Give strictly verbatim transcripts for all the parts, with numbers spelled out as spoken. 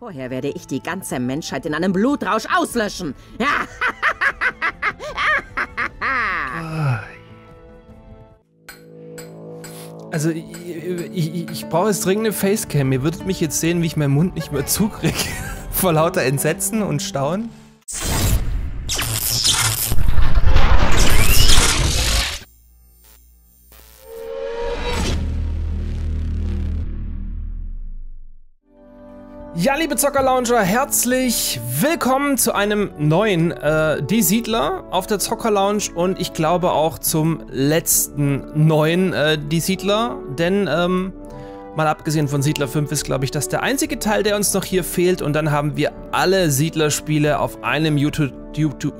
Vorher werde ich die ganze Menschheit in einem Blutrausch auslöschen. Also, ich, ich, ich brauche jetzt dringend eine Facecam. Ihr würdet mich jetzt sehen, wie ich meinen Mund nicht mehr zukriege. Vor lauter Entsetzen und Staunen. Ja, liebe Zocker-Lounger, herzlich willkommen zu einem neuen äh, Die Siedler auf der Zocker-Lounge und ich glaube auch zum letzten neuen äh, Die Siedler, denn ähm, mal abgesehen von Siedler fünf ist, glaube ich, das der einzige Teil, der uns noch hier fehlt, und dann haben wir alle Siedler-Spiele auf einem YouTube, YouTube,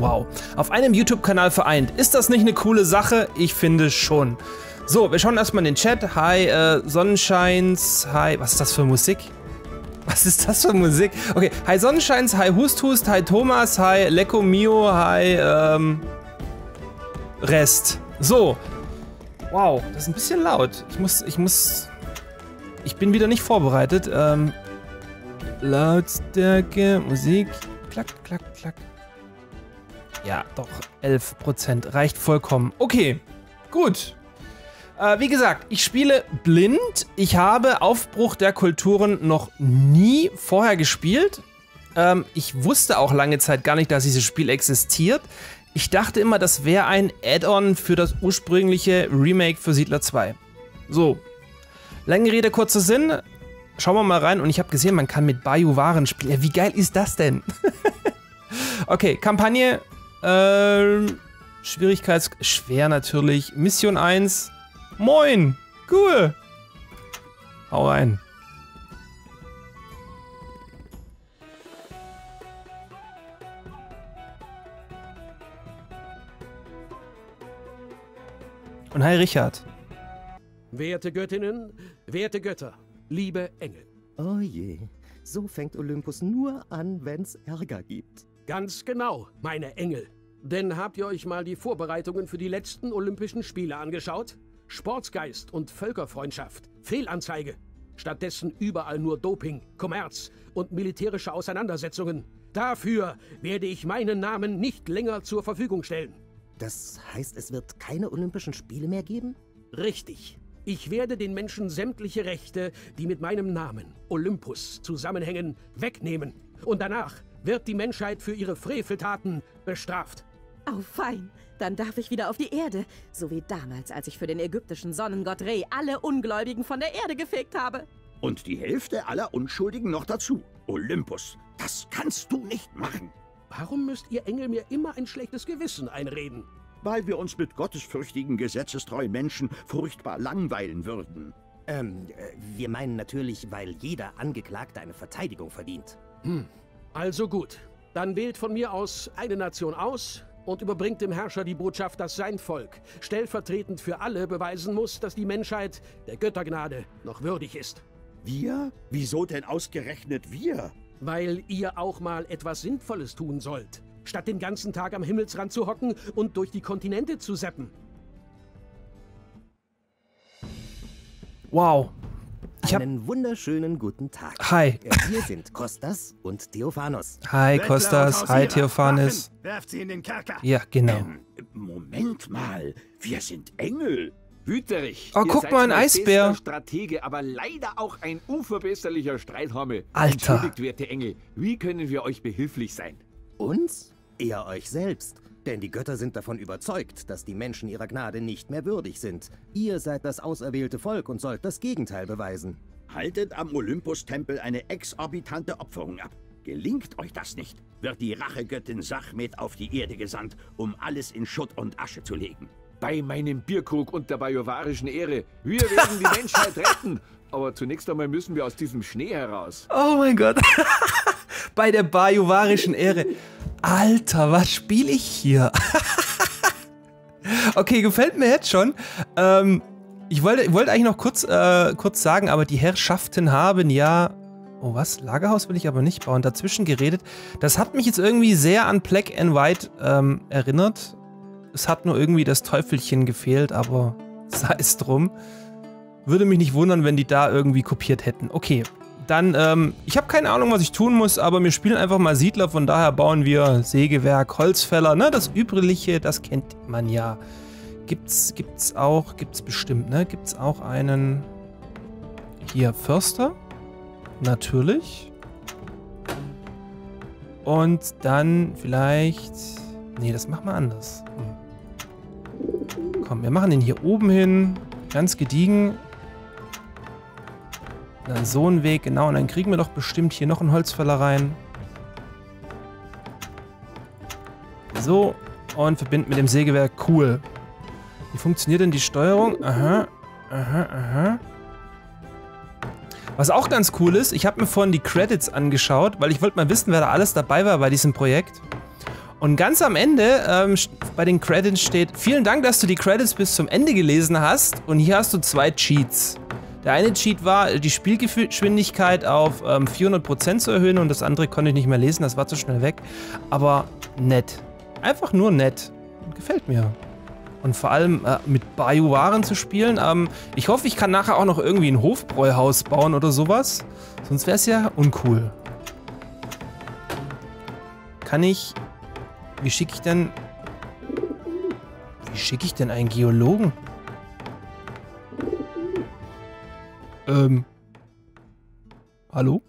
wow, auf einem YouTube-Kanal vereint. Ist das nicht eine coole Sache? Ich finde schon. So, wir schauen erstmal in den Chat. Hi, äh, Sonnenscheins, hi, was ist das für Musik? Was ist das für Musik? Okay, hi Sonnenscheins, hi Hust Hust, hi Thomas, hi Lecco Mio, hi ähm, Rest. So. Wow, das ist ein bisschen laut. Ich muss, ich muss, ich bin wieder nicht vorbereitet. Ähm, Lautstärke, Musik, klack, klack, klack. Ja, doch, elf Prozent reicht vollkommen. Okay, gut. Äh, wie gesagt, ich spiele blind. Ich habe Aufbruch der Kulturen noch nie vorher gespielt. Ähm, ich wusste auch lange Zeit gar nicht, dass dieses Spiel existiert. Ich dachte immer, das wäre ein Add-on für das ursprüngliche Remake für Siedler zwei. So, lange Rede, kurzer Sinn. Schauen wir mal rein. Und ich habe gesehen, man kann mit Bayou Waren spielen. Ja, wie geil ist das denn? Okay, Kampagne. Ähm, Schwierigkeits... Schwer natürlich. Mission eins. Moin! Cool! Hau rein. Und hi Richard. Werte Göttinnen, werte Götter, liebe Engel. Oh je, so fängt Olympus nur an, wenn's Ärger gibt. Ganz genau, meine Engel. Denn habt ihr euch mal die Vorbereitungen für die letzten Olympischen Spiele angeschaut? Sportsgeist und Völkerfreundschaft, Fehlanzeige. Stattdessen überall nur Doping, Kommerz und militärische Auseinandersetzungen. Dafür werde ich meinen Namen nicht länger zur Verfügung stellen. Das heißt, es wird keine Olympischen Spiele mehr geben? Richtig. Ich werde den Menschen sämtliche Rechte, die mit meinem Namen, Olympus, zusammenhängen, wegnehmen. Und danach wird die Menschheit für ihre Freveltaten bestraft. Oh, fein. Dann darf ich wieder auf die Erde, so wie damals, als ich für den ägyptischen Sonnengott Re alle Ungläubigen von der Erde gefegt habe. Und die Hälfte aller Unschuldigen noch dazu. Olympus, das kannst du nicht machen. Warum müsst ihr Engel mir immer ein schlechtes Gewissen einreden? Weil wir uns mit gottesfürchtigen, gesetzestreuen Menschen furchtbar langweilen würden. Ähm, wir meinen natürlich, weil jeder Angeklagte eine Verteidigung verdient. Hm, also gut. Dann wählt von mir aus eine Nation aus und überbringt dem Herrscher die Botschaft, dass sein Volk stellvertretend für alle beweisen muss, dass die Menschheit der Göttergnade noch würdig ist. Wir? Wieso denn ausgerechnet wir? Weil ihr auch mal etwas Sinnvolles tun sollt, statt den ganzen Tag am Himmelsrand zu hocken und durch die Kontinente zu zappen. Wow. Ich hab... Einen wunderschönen guten Tag. Hi. Wir sind Kostas und Theophanos. Hi Kostas, hi Theophanes. Werft sie in den Kerker. Ja, genau. Ähm, Moment mal, wir sind Engel. Wüterich. Oh, ihr guck seid mal, ein Eisbär. Stratege, aber leider auch ein unverbesserlicher Streithammel. Alter. Entschuldigt, werte Engel, wie können wir euch behilflich sein? Uns? Eher euch selbst. Denn die Götter sind davon überzeugt, dass die Menschen ihrer Gnade nicht mehr würdig sind. Ihr seid das auserwählte Volk und sollt das Gegenteil beweisen. Haltet am Olympus-Tempel eine exorbitante Opferung ab. Gelingt euch das nicht, wird die Rachegöttin Sachmet auf die Erde gesandt, um alles in Schutt und Asche zu legen. Bei meinem Bierkrug und der bajovarischen Ehre, wir werden die Menschheit retten. Aber zunächst einmal müssen wir aus diesem Schnee heraus. Oh mein Gott. Bei der bajovarischen Ehre. Alter, was spiele ich hier? Okay, gefällt mir jetzt schon. Ähm, ich wollte, wollte eigentlich noch kurz, äh, kurz sagen, aber die Herrschaften haben ja... Oh was? Lagerhaus will ich aber nicht bauen. Dazwischen geredet. Das hat mich jetzt irgendwie sehr an Black and White ähm, erinnert. Es hat nur irgendwie das Teufelchen gefehlt, aber sei es drum. Würde mich nicht wundern, wenn die da irgendwie kopiert hätten. Okay, Dann, ähm, ich habe keine Ahnung, was ich tun muss, aber wir spielen einfach mal Siedler. Von daher bauen wir Sägewerk, Holzfäller, ne? Das Übrige, das kennt man ja. Gibt's, gibt's auch, gibt's bestimmt, ne? Gibt's auch einen hier Förster? Natürlich. Und dann vielleicht... Nee, das machen wir anders. Hm. Komm, wir machen den hier oben hin. Ganz gediegen. Dann so einen Weg, genau. Und dann kriegen wir doch bestimmt hier noch einen Holzfäller rein. So. Und verbinden mit dem Sägewerk. Cool. Wie funktioniert denn die Steuerung? Aha. Aha, aha. Was auch ganz cool ist, ich habe mir vorhin die Credits angeschaut, weil ich wollte mal wissen, wer da alles dabei war bei diesem Projekt. Und ganz am Ende, ähm, bei den Credits steht, vielen Dank, dass du die Credits bis zum Ende gelesen hast. Und hier hast du zwei Cheats. Der eine Cheat war, die Spielgeschwindigkeit auf ähm, vierhundert Prozent zu erhöhen, und das andere konnte ich nicht mehr lesen, das war zu schnell weg. Aber nett. Einfach nur nett. Gefällt mir. Und vor allem äh, mit Bayou-Waren zu spielen. Ähm, ich hoffe, ich kann nachher auch noch irgendwie ein Hofbräuhaus bauen oder sowas. Sonst wäre es ja uncool. Kann ich... Wie schicke ich denn... Wie schicke ich denn einen Geologen? Ähm... Hallo?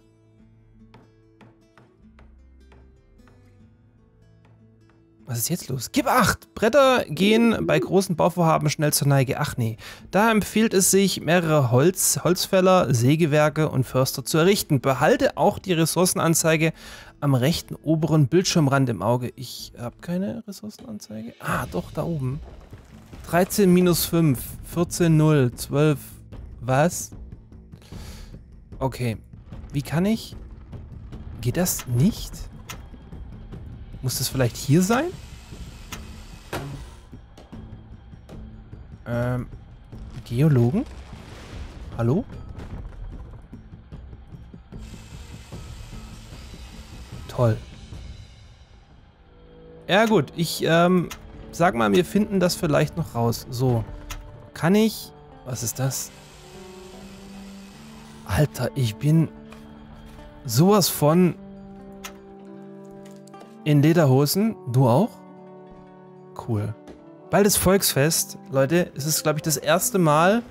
Was ist jetzt los? Gib acht! Bretter gehen bei großen Bauvorhaben schnell zur Neige. Ach nee. Da empfiehlt es sich, mehrere Holz, Holzfäller, Sägewerke und Förster zu errichten. Behalte auch die Ressourcenanzeige am rechten oberen Bildschirmrand im Auge. Ich habe keine Ressourcenanzeige. Ah, doch, da oben. dreizehn minus fünf. vierzehn null. zwölf. Was? Okay. Wie kann ich? Geht das nicht? Muss das vielleicht hier sein? Ähm, Geologen? Hallo? Toll. Ja gut, ich ähm, sag mal, wir finden das vielleicht noch raus. So, kann ich... Was ist das? Alter, ich bin sowas von... In Lederhosen. Du auch? Cool. Bald ist Volksfest. Leute, es ist, glaube ich, das erste Mal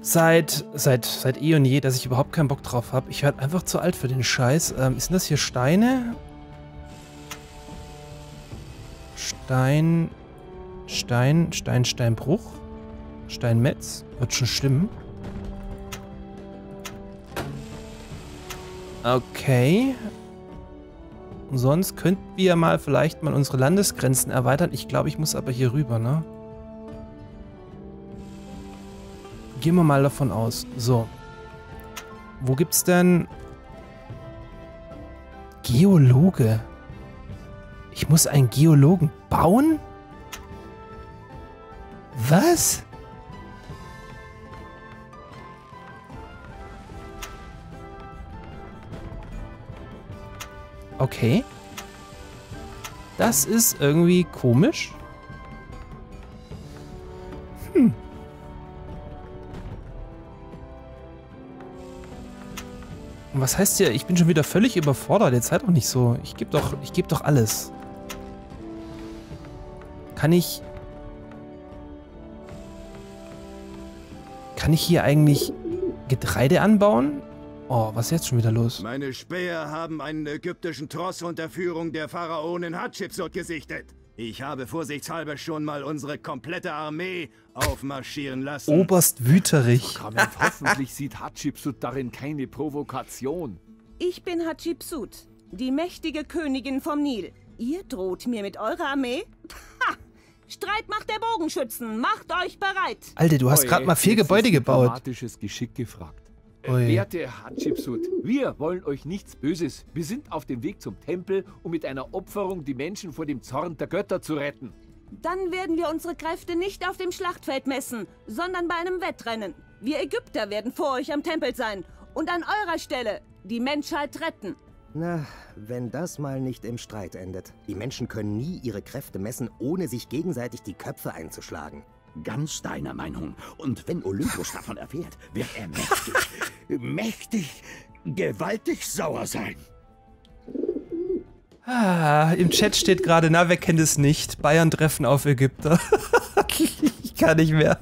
seit, seit, seit eh und je, dass ich überhaupt keinen Bock drauf habe. Ich werde einfach zu alt für den Scheiß. Ähm, sind das hier Steine? Stein, Stein, Stein, Steinbruch. Steinmetz. Wird schon stimmen. Okay. Sonst könnten wir mal vielleicht mal unsere Landesgrenzen erweitern. Ich glaube, ich muss aber hier rüber, ne? Gehen wir mal davon aus. So. Wo gibt's denn... Geologe? Ich muss einen Geologen bauen? Was? Okay. Das ist irgendwie komisch. Hm. Und was heißt hier? Ich bin schon wieder völlig überfordert. Jetzt seid doch nicht so. Ich gebe doch, ich gebe doch alles. Kann ich... Kann ich hier eigentlich Getreide anbauen? Oh, was ist jetzt schon wieder los? Meine Späher haben einen ägyptischen Tross unter Führung der Pharaonin Hatschepsut gesichtet. Ich habe vorsichtshalber schon mal unsere komplette Armee aufmarschieren lassen. Oberst Wüterich. Hoffentlich sieht Hatschepsut darin keine Provokation. Ich bin Hatschepsut, die mächtige Königin vom Nil. Ihr droht mir mit eurer Armee? Ha! Streit macht der Bogenschützen, macht euch bereit. Alter, du hast gerade mal vier Gebäude gebaut. Diplomatisches Geschick gefragt. Oi. Werte Hatschepsut, wir wollen euch nichts Böses. Wir sind auf dem Weg zum Tempel, um mit einer Opferung die Menschen vor dem Zorn der Götter zu retten. Dann werden wir unsere Kräfte nicht auf dem Schlachtfeld messen, sondern bei einem Wettrennen. Wir Ägypter werden vor euch am Tempel sein und an eurer Stelle die Menschheit retten. Na, wenn das mal nicht im Streit endet. Die Menschen können nie ihre Kräfte messen, ohne sich gegenseitig die Köpfe einzuschlagen. Ganz deiner Meinung. Und wenn Olympus davon erfährt, wird er mächtig, mächtig, gewaltig sauer sein. Ah, im Chat steht gerade, na, wer kennt es nicht? Bayern treffen auf Ägypter. Ich kann nicht mehr.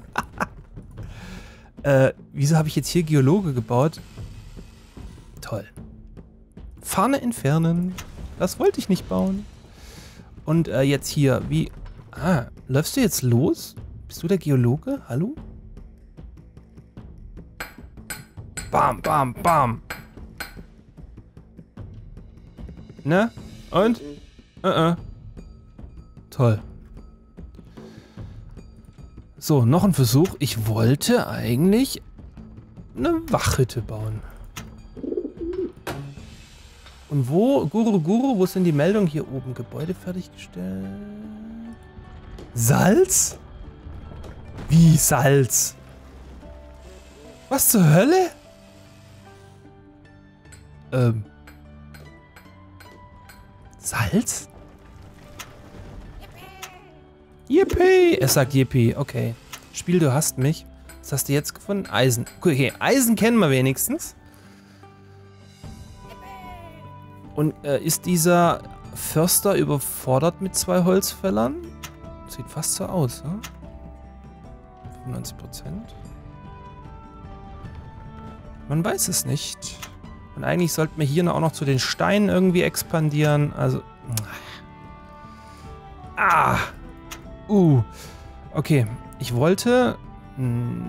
äh, wieso habe ich jetzt hier Geologe gebaut? Toll. Fahne entfernen. Das wollte ich nicht bauen. Und äh, jetzt hier, wie... Ah, läufst du jetzt los? Bist du der Geologe? Hallo? Bam, bam, bam. Ne? Und? Äh, äh. Toll. So, noch ein Versuch. Ich wollte eigentlich eine Wachhütte bauen. Und wo? Guru, Guru, wo ist denn die Meldung hier oben? Gebäude fertiggestellt. Salz? Wie Salz? Was zur Hölle? Ähm. Salz? Yippie! Er sagt Yippie, okay. Spiel, du hast mich. Was hast du jetzt gefunden? Eisen. Okay, Eisen kennen wir wenigstens. Und äh, ist dieser Förster überfordert mit zwei Holzfällern? Sieht fast so aus, ne? fünfundneunzig Prozent. Man weiß es nicht. Und eigentlich sollten wir hier auch noch zu den Steinen irgendwie expandieren. Also. Ah! Uh. Okay. Ich wollte. Mh,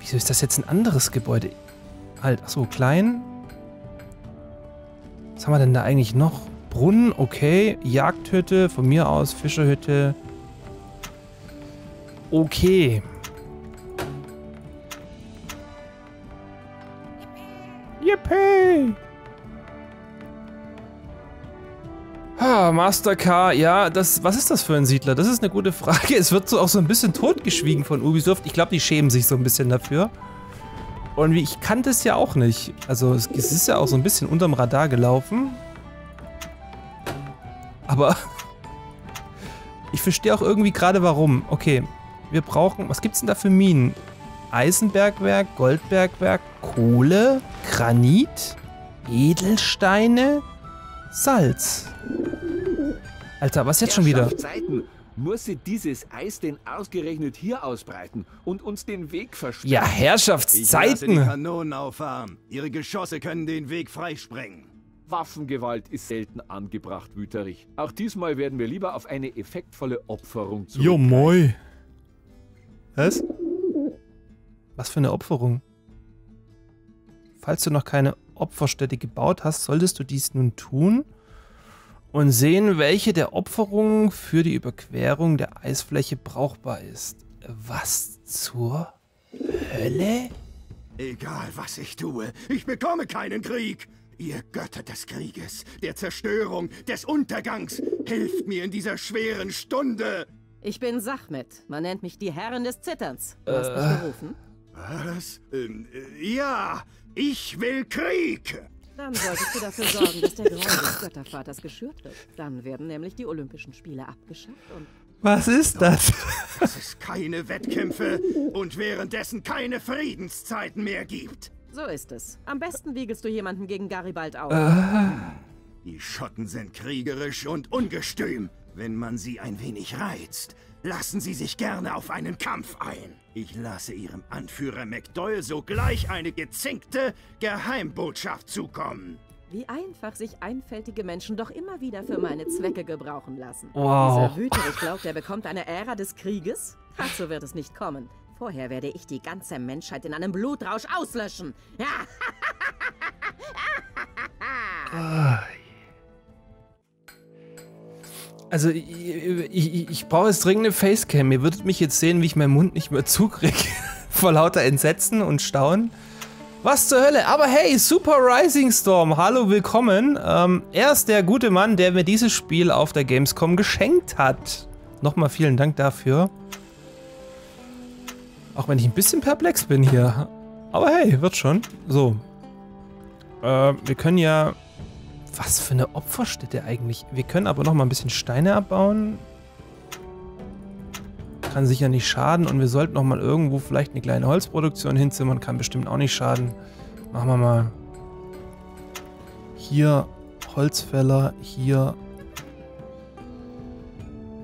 wieso ist das jetzt ein anderes Gebäude? Halt, achso, klein. Was haben wir denn da eigentlich noch? Brunnen, okay. Jagdhütte, von mir aus, Fischerhütte. Okay. Yippie! Ah, Master K, ja, das, was ist das für ein Siedler? Das ist eine gute Frage. Es wird so auch so ein bisschen totgeschwiegen von Ubisoft. Ich glaube, die schämen sich so ein bisschen dafür. Und ich kannte es ja auch nicht. Also es, es ist ja auch so ein bisschen unterm Radar gelaufen. Aber ich verstehe auch irgendwie gerade warum. Okay, wir brauchen... Was gibt's denn da für Minen? Eisenbergwerk, Goldbergwerk, Kohle, Granit, Edelsteine, Salz. Alter, was jetzt schon wieder? Musste dieses Eis denn ausgerechnet hier ausbreiten und uns den Weg versperren? Ja, Herrschaftszeiten! Ich lasse die Kanonen auffahren. Ihre Geschosse können den Weg freisprengen. Waffengewalt ist selten angebracht, Wüterich. Auch diesmal werden wir lieber auf eine effektvolle Opferung zurück. Jo, moi. Was? Was für eine Opferung? Falls du noch keine Opferstätte gebaut hast, solltest du dies nun tun und sehen, welche der Opferungen für die Überquerung der Eisfläche brauchbar ist. Was zur Hölle? Egal, was ich tue, ich bekomme keinen Krieg. Ihr Götter des Krieges, der Zerstörung, des Untergangs, hilft mir in dieser schweren Stunde. Ich bin Sachmet. Man nennt mich die Herren des Zitterns. Du hast mich gerufen? Was? Ähm, äh, ja, ich will Krieg. Dann solltest du dafür sorgen, dass der Gräuel des Göttervaters geschürt wird. Dann werden nämlich die Olympischen Spiele abgeschafft und... Was ist das? Dass es keine Wettkämpfe und währenddessen keine Friedenszeiten mehr gibt. So ist es. Am besten wiegelst du jemanden gegen Garibald auf. Ah. Die Schotten sind kriegerisch und ungestüm. Wenn man sie ein wenig reizt, lassen sie sich gerne auf einen Kampf ein. Ich lasse ihrem Anführer McDoyle sogleich eine gezinkte Geheimbotschaft zukommen. Wie einfach sich einfältige Menschen doch immer wieder für meine Zwecke gebrauchen lassen. Wow. Dieser Wüterich glaubt, er bekommt eine Ära des Krieges? Dazu wird es nicht kommen. Vorher werde ich die ganze Menschheit in einem Blutrausch auslöschen. Also, ich, ich, ich brauche jetzt dringend eine Facecam. Ihr würdet mich jetzt sehen, wie ich meinen Mund nicht mehr zukriege. Vor lauter Entsetzen und Staunen. Was zur Hölle? Aber hey, Super Rising Storm. Hallo, willkommen. Ähm, er ist der gute Mann, der mir dieses Spiel auf der Gamescom geschenkt hat. Nochmal vielen Dank dafür. Auch wenn ich ein bisschen perplex bin hier. Aber hey, wird schon. So. Äh, wir können ja... Was für eine Opferstätte eigentlich? Wir können aber noch mal ein bisschen Steine abbauen. kann sicher nicht schaden. Und wir sollten noch mal irgendwo vielleicht eine kleine Holzproduktion hinzimmern. Kann bestimmt auch nicht schaden. Machen wir mal hier Holzfäller, hier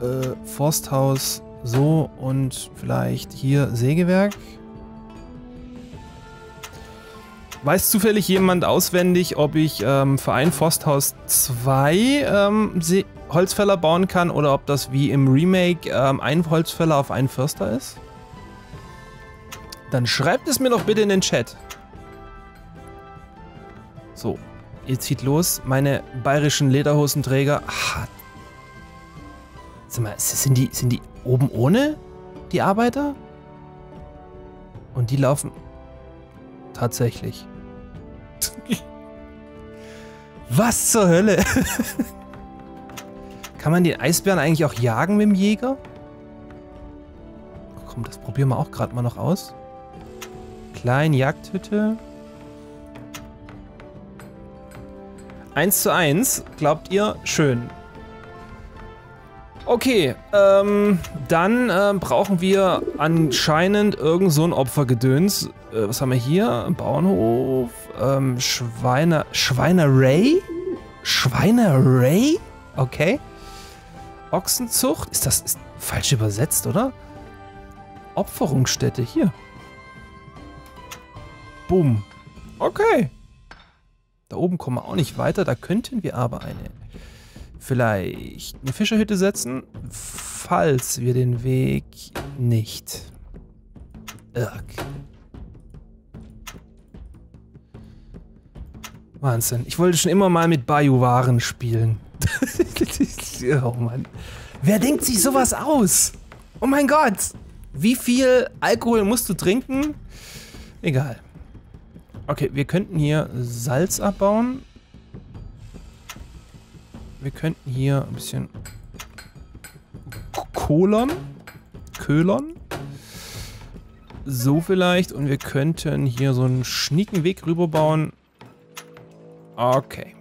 äh, Forsthaus, so, und vielleicht hier Sägewerk. Weiß zufällig jemand auswendig, ob ich ähm, für ein Forsthaus zwei ähm, Holzfäller bauen kann oder ob das wie im Remake ähm, ein Holzfäller auf einen Förster ist? Dann schreibt es mir doch bitte in den Chat. So, jetzt zieht los. Meine bayerischen Lederhosenträger. Ach. Sag mal, sind die, sind die oben ohne, die Arbeiter? Und die laufen tatsächlich. Was zur Hölle? Kann man den Eisbären eigentlich auch jagen mit dem Jäger? Komm, das probieren wir auch gerade mal noch aus. Kleine Jagdhütte. eins zu eins, glaubt ihr? Schön. Okay, ähm, dann äh, brauchen wir anscheinend irgend so ein Opfergedöns. Äh, was haben wir hier? Bauernhof, ähm, Schweiner, Schweinerei? Schweinerei? Okay. Ochsenzucht? Ist das ist falsch übersetzt, oder? Opferungsstätte, hier. Boom. Okay. Da oben kommen wir auch nicht weiter, da könnten wir aber eine... vielleicht eine Fischerhütte setzen, falls wir den Weg nicht. Irk. Wahnsinn. Ich wollte schon immer mal mit Bayou-Waren spielen. Oh Mann. Wer denkt sich sowas aus? Oh mein Gott. Wie viel Alkohol musst du trinken? Egal. Okay, wir könnten hier Salz abbauen. Wir könnten hier ein bisschen Kohlern, Köhlern, so vielleicht, und wir könnten hier so einen schnieken Weg rüber bauen. Okay.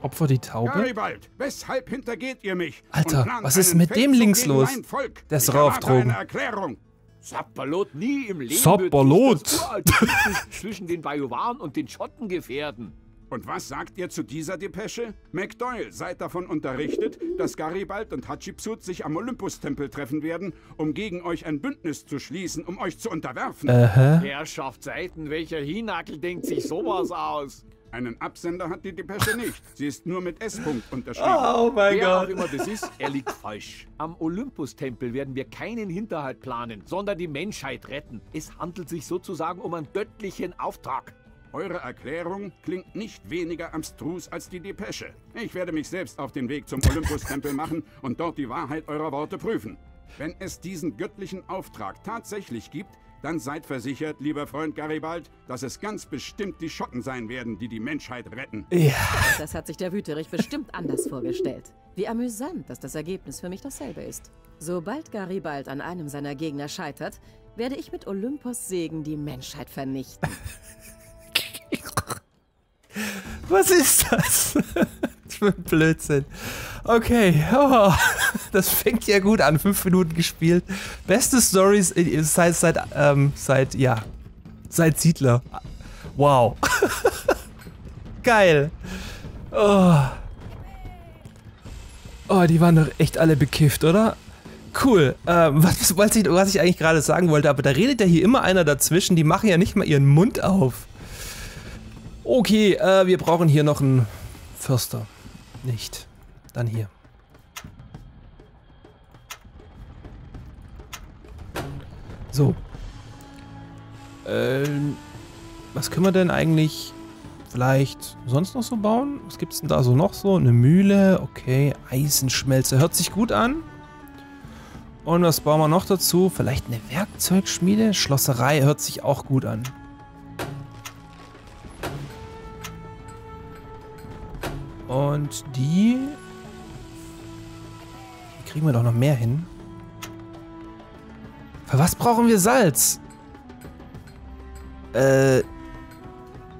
Opfer die Taube. Garibald, weshalb hintergeht ihr mich? Alter, was ist mit dem links los? Der ist rauf, Drogen. Sapperlot, nie im Leben Sapperlot. Zwischen den Bayouaren und den Schotten gefährden. Und was sagt ihr zu dieser Depesche? McDoyle seid davon unterrichtet, dass Garibald und Hatschepsut sich am Olympus-Tempel treffen werden, um gegen euch ein Bündnis zu schließen, um euch zu unterwerfen. Aha. Herrschaft Seiten, welcher Hinakel denkt sich sowas aus? Einen Absender hat die Depesche nicht. Sie ist nur mit S-Punkt unterschrieben. Oh mein Wer Gott. Auch immer das ist, er liegt falsch. Am Olympus-Tempel werden wir keinen Hinterhalt planen, sondern die Menschheit retten. Es handelt sich sozusagen um einen göttlichen Auftrag. Eure Erklärung klingt nicht weniger abstrus als die Depesche. Ich werde mich selbst auf den Weg zum Olympus-Tempel machen und dort die Wahrheit eurer Worte prüfen. Wenn es diesen göttlichen Auftrag tatsächlich gibt, dann seid versichert, lieber Freund Garibald, dass es ganz bestimmt die Schotten sein werden, die die Menschheit retten. Ja. Das hat sich der Wüterich bestimmt anders vorgestellt. Wie amüsant, dass das Ergebnis für mich dasselbe ist. Sobald Garibald an einem seiner Gegner scheitert, werde ich mit Olympos Segen die Menschheit vernichten. Was ist das? Das für ein Blödsinn. Okay, oh, das fängt ja gut an. Fünf Minuten gespielt. Beste Stories seit, seit, ähm, seit, ja, seit Siedler. Wow. Geil. Oh. Oh, die waren doch echt alle bekifft, oder? Cool. Ähm, was, was, ich, was ich eigentlich gerade sagen wollte, aber da redet ja hier immer einer dazwischen. Die machen ja nicht mal ihren Mund auf. Okay, äh, wir brauchen hier noch einen Förster. Nicht. Dann hier. So. Ähm, was können wir denn eigentlich vielleicht sonst noch so bauen? Was gibt's denn da so noch so? Eine Mühle, okay. Eisenschmelze, hört sich gut an. Und was bauen wir noch dazu? Vielleicht eine Werkzeugschmiede? Schlosserei hört sich auch gut an. Und die... Hier kriegen wir doch noch mehr hin. Für was brauchen wir Salz? Äh...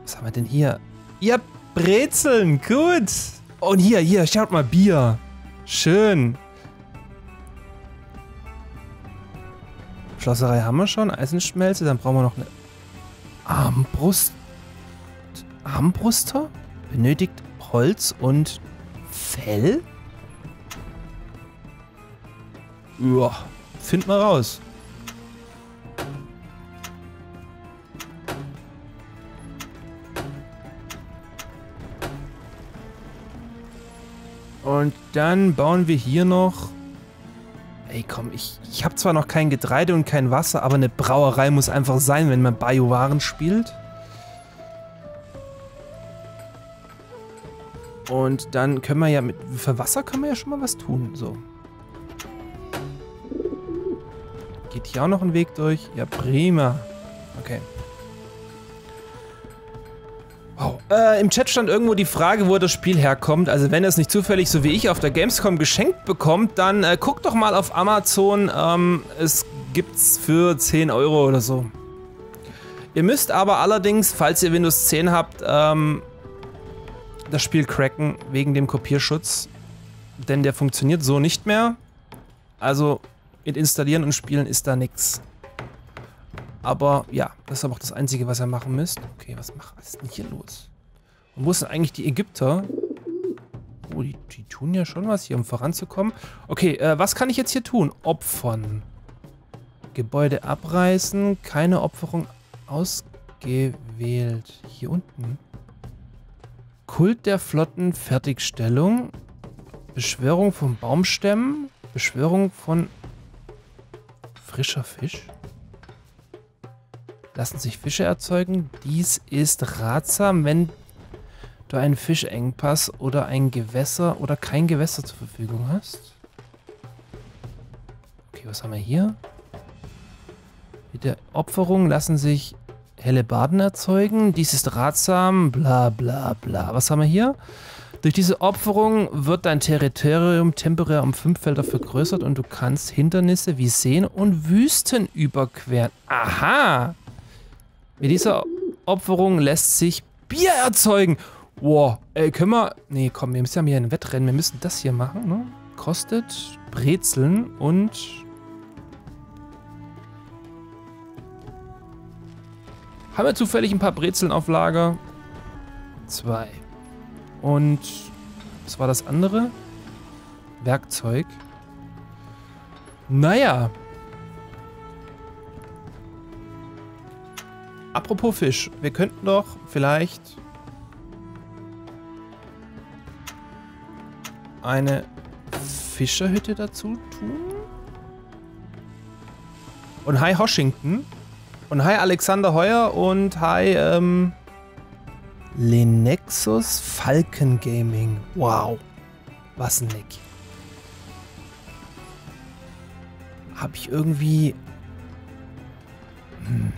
Was haben wir denn hier? Ihr habt Brezeln, gut! Und hier, hier, schaut mal, Bier. Schön. Schlosserei haben wir schon. Eisenschmelze. Dann brauchen wir noch eine Armbrust. Armbruster? Benötigt Holz und Fell? Ja, find mal raus. Und dann bauen wir hier noch... Ey komm, ich, ich habe zwar noch kein Getreide und kein Wasser, aber eine Brauerei muss einfach sein, wenn man Bayou-Waren spielt. Und dann können wir ja mit... Für Wasser können wir ja schon mal was tun, so. Geht hier auch noch ein Weg durch? Ja, prima. Okay. Wow. Äh, im Chat stand irgendwo die Frage, wo das Spiel herkommt. Also wenn ihr es nicht zufällig, so wie ich, auf der Gamescom geschenkt bekommt, dann äh, guckt doch mal auf Amazon. Ähm, es gibt's für zehn Euro oder so. Ihr müsst aber allerdings, falls ihr Windows zehn habt, ähm, das Spiel cracken wegen dem Kopierschutz. Denn der funktioniert so nicht mehr. Also mit Installieren und Spielen ist da nichts. Aber ja, das ist aber auch das Einzige, was ihr machen müsst. Okay, was macht was ist denn hier los? Und wo sind eigentlich die Ägypter? Oh, die, die tun ja schon was hier, um voranzukommen. Okay, äh, was kann ich jetzt hier tun? Opfern. Gebäude abreißen. Keine Opferung ausgewählt. Hier unten. Kult der Flotten. Fertigstellung. Beschwörung von Baumstämmen. Beschwörung von frischer Fisch. Lassen sich Fische erzeugen. Dies ist ratsam, wenn du einen Fischengpass oder ein Gewässer oder kein Gewässer zur Verfügung hast. Okay, was haben wir hier? Mit der Opferung lassen sich Hellebarden erzeugen. Dies ist ratsam. Bla bla bla. Was haben wir hier? Durch diese Opferung wird dein Territorium temporär um fünf Felder vergrößert und du kannst Hindernisse wie Seen und Wüsten überqueren. Aha! Mit dieser Opferung lässt sich Bier erzeugen. Wow, ey, können wir... Nee, komm, wir müssen ja hier ein Wettrennen. Wir müssen das hier machen, ne? Kostet Brezeln und... Haben wir zufällig ein paar Brezeln auf Lager? Zwei. Und... Was war das andere? Werkzeug. Naja... Apropos Fisch, wir könnten doch vielleicht eine Fischerhütte dazu tun. Und hi Hoshington. Und hi Alexander Heuer und hi ähm, Lenexus Falcon Gaming. Wow. Was ein Nick. Hab ich irgendwie... Hm.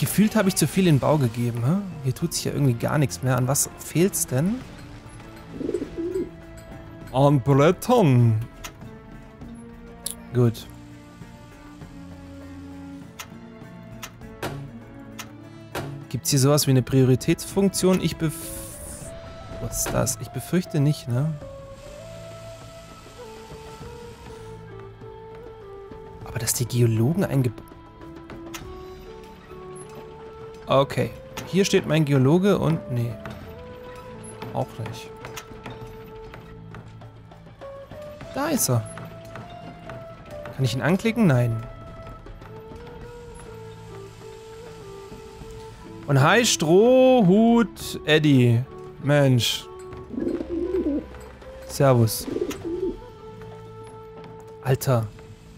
Gefühlt habe ich zu viel in den Bau gegeben. Hä? Hier tut sich ja irgendwie gar nichts mehr. An was fehlt's denn? An Brettern. Gut. Gibt's hier sowas wie eine Prioritätsfunktion? Ich bef... Was ist das? Ich befürchte nicht, ne? Aber dass die Geologen eingebaut... Okay, hier steht mein Geologe und... Nee. Auch nicht. Da ist er. Kann ich ihn anklicken? Nein. Und hi Strohhut Eddie. Mensch. Servus. Alter.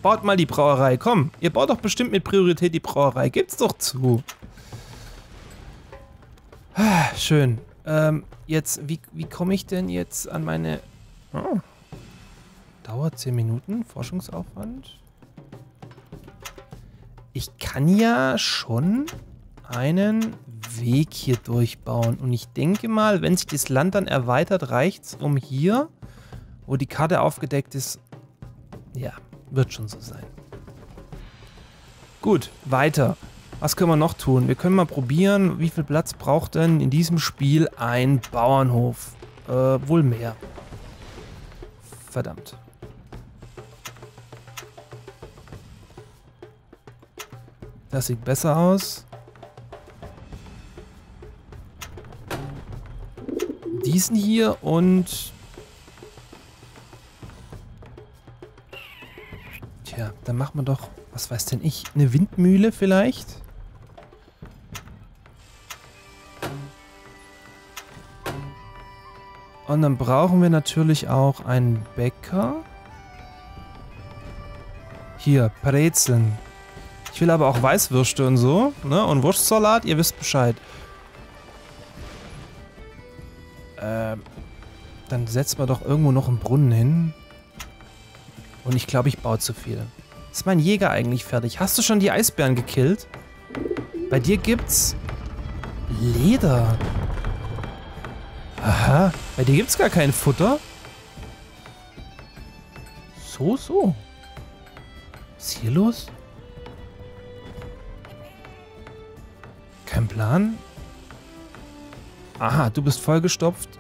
Baut mal die Brauerei. Komm, ihr baut doch bestimmt mit Priorität die Brauerei. Gibt's doch zu. Schön. Ähm, jetzt, wie, wie komme ich denn jetzt an meine... Oh. Dauert zehn Minuten, Forschungsaufwand. Ich kann ja schon einen Weg hier durchbauen. Und ich denke mal, wenn sich das Land dann erweitert, reicht es um hier, wo die Karte aufgedeckt ist. Ja, wird schon so sein. Gut, weiter. Was können wir noch tun? Wir können mal probieren, wie viel Platz braucht denn in diesem Spiel ein Bauernhof? Äh, wohl mehr. Verdammt. Das sieht besser aus. Diesen hier und... Tja, dann machen wir doch, was weiß denn ich, eine Windmühle vielleicht? Und dann brauchen wir natürlich auch einen Bäcker. Hier, Brezeln. Ich will aber auch Weißwürste und so, ne? Und Wurstsalat, ihr wisst Bescheid. Ähm, dann setzen wir doch irgendwo noch einen Brunnen hin. Und ich glaube, ich baue zu viel. Ist mein Jäger eigentlich fertig? Hast du schon die Eisbären gekillt? Bei dir gibt's Leder. Aha, bei dir gibt's gar kein Futter. So, so. Was ist hier los? Kein Plan? Aha, du bist vollgestopft,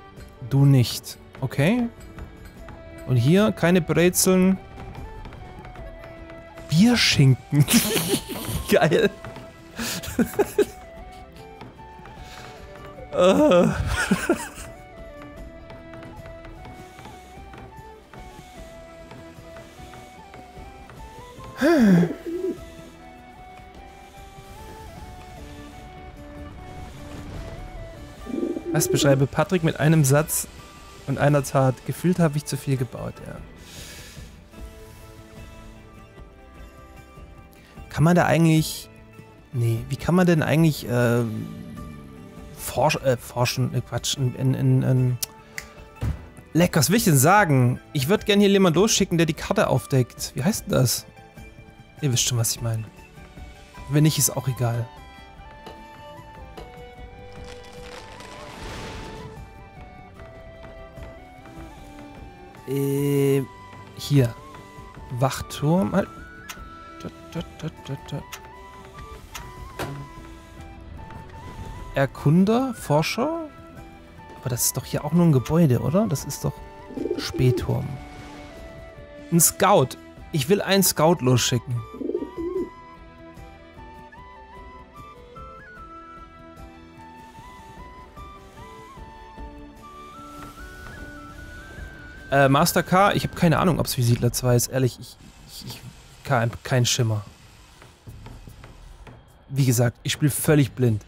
du nicht. Okay. Und hier keine Brezeln. Bierschinken. Geil. uh. Was beschreibe Patrick mit einem Satz und einer Tat? Gefühlt habe ich zu viel gebaut, ja. Kann man da eigentlich... Nee, wie kann man denn eigentlich äh, forsch, äh, forschen, äh, Quatsch, in... in, in Leck, was will ich denn sagen? Ich würde gerne hier jemanden losschicken, der die Karte aufdeckt. Wie heißt denn das? Ihr wisst schon, was ich meine. Wenn nicht, ist auch egal. Äh, hier. Wachturm. Halt. Erkunder, Forscher. Aber das ist doch hier auch nur ein Gebäude, oder? Das ist doch Spähturm. Ein Scout. Ich will einen Scout losschicken. Äh, Master K, ich habe keine Ahnung, ob es wie Siedler zwei ist. Ehrlich, ich, ich, ich kein, kein Schimmer. Wie gesagt, ich spiele völlig blind.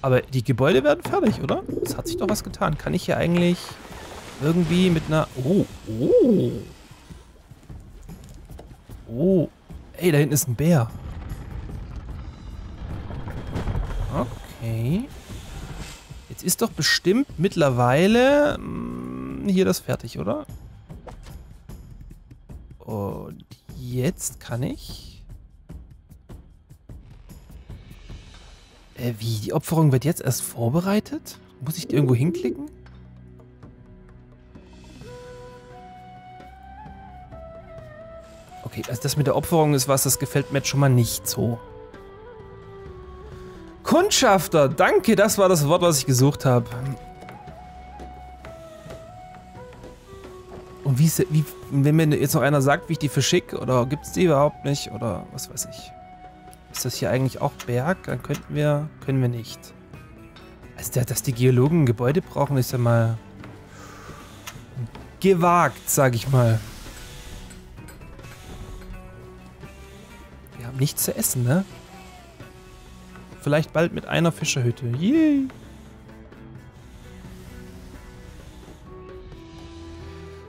Aber die Gebäude werden fertig, oder? Es hat sich doch was getan. Kann ich hier eigentlich irgendwie mit einer... Oh, oh. Oh. Ey, da hinten ist ein Bär. Okay. Jetzt ist doch bestimmt mittlerweile... hier das fertig, oder? Und jetzt kann ich... Äh, wie? Die Opferung wird jetzt erst vorbereitet? Muss ich die irgendwo hinklicken? Okay, also das mit der Opferung ist was, das gefällt mir jetzt schon mal nicht so. Kundschafter! Danke, das war das Wort, was ich gesucht habe. Und wie, wie, wenn mir jetzt noch einer sagt, wie ich die verschicke, oder gibt es die überhaupt nicht, oder was weiß ich. Ist das hier eigentlich auch Berg? Dann könnten wir, können wir nicht. Also, dass die Geologen ein Gebäude brauchen, ist ja mal gewagt, sag ich mal. Wir haben nichts zu essen, ne? Vielleicht bald mit einer Fischerhütte. Yay!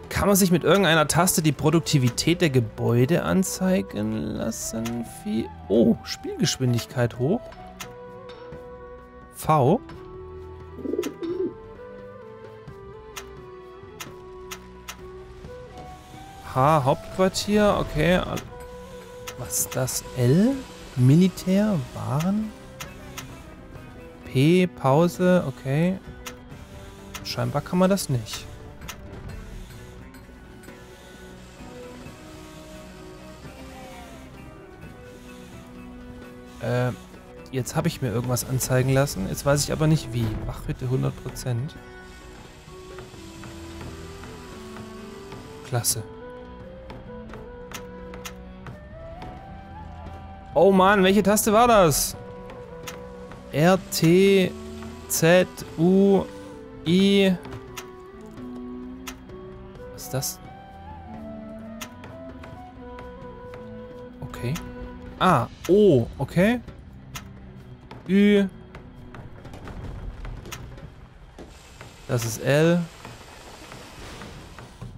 Kann man sich mit irgendeiner Taste die Produktivität der Gebäude anzeigen lassen? Oh, Spielgeschwindigkeit hoch. V. H, Hauptquartier, okay. Was ist das? L, Militär, Waren. P, Pause, okay. Scheinbar kann man das nicht. Äh, jetzt habe ich mir irgendwas anzeigen lassen. Jetzt weiß ich aber nicht wie. Ach, bitte hundert Prozent. Klasse. Oh Mann, welche Taste war das? R, T, Z, U, I. Was ist das? Okay. Ah, O, okay. Ü. Das ist L.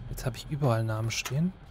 Jetzt habe ich überall Namen stehen.